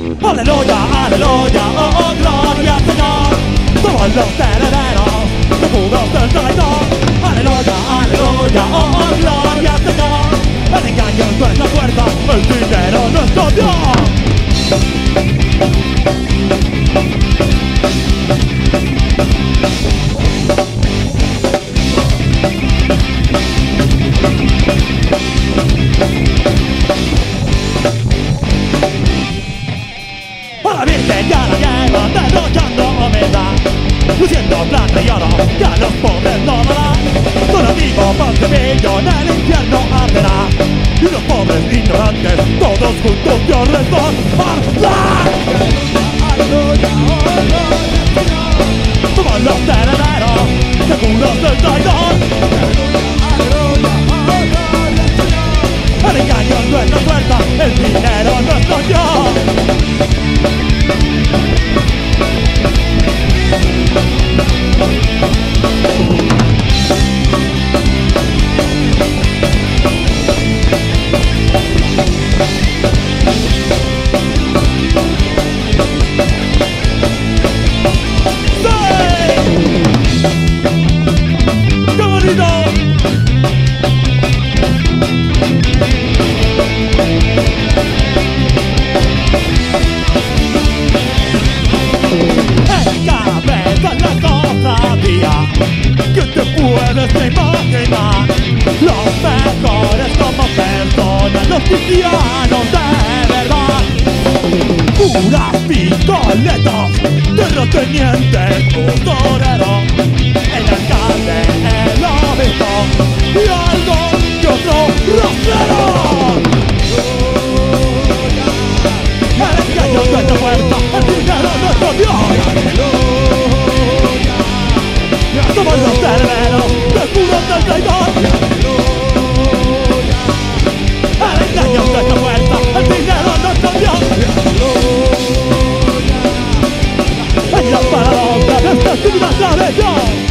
Aleluya, aleluya, oh, gloria al Señor. Somos los herederos, los jugos del traidor. Aleluya, aleluya, oh, gloria al Señor. El engaño es nuestra fuerza, el dinero es nuestro Dios. A la Virgen ya la llevan derrochando humildad, luciendo plata y oro que a los pobres no darán. Solo vivo por semillo en el infierno arderá, y los pobres ignorantes todos juntos Dios les va a armar. Aleluya, aleluya, aleluya. Somos los herederos, seguros del traidor. Aleluya, aleluya, aleluya. El engaño es nuestra fuerza, el dinero es nuestro Dios. Cristianos de verdad, puras pistoletas, terratenientes, costoreros, el alcalde, el obispo y algo que otro rastreros. El engaño es nuestra fuerza, el dinero es nuestro Dios. Somos los herederos, los puros del traidor. ¡Aleluya! ¡Aleluya! ¡Aleluya! ¡Aleluya!